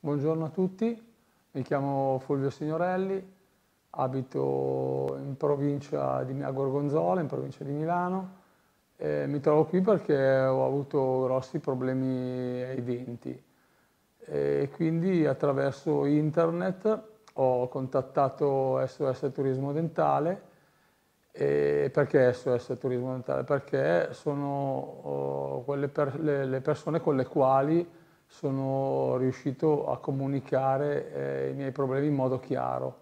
Buongiorno a tutti, mi chiamo Fulvio Signorelli, abito in provincia di, a Gorgonzola, in provincia di Milano. E mi trovo qui perché ho avuto grossi problemi ai denti e quindi attraverso internet ho contattato SOS Turismo Dentale. E perché SOS Turismo Dentale? Perché sono le persone con le quali sono riuscito a comunicare i miei problemi in modo chiaro.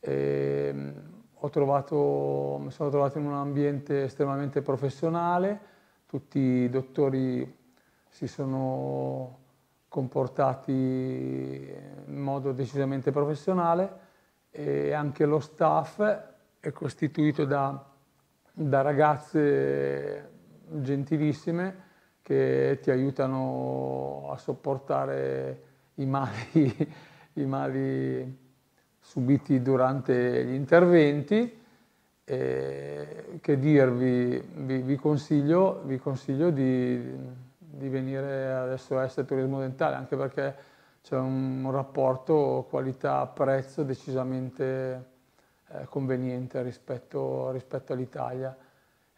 E mi sono trovato in un ambiente estremamente professionale, tutti i dottori si sono comportati in modo decisamente professionale e anche lo staff è costituito da ragazze gentilissime che ti aiutano a sopportare i mali subiti durante gli interventi. E che dirvi, vi consiglio di venire ad SOS Turismo Dentale, anche perché c'è un rapporto qualità-prezzo decisamente conveniente rispetto all'Italia.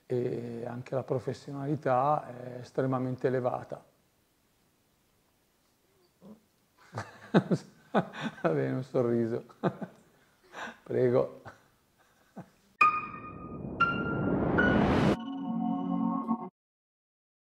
E anche la professionalità è estremamente elevata. Va bene, un sorriso. Prego.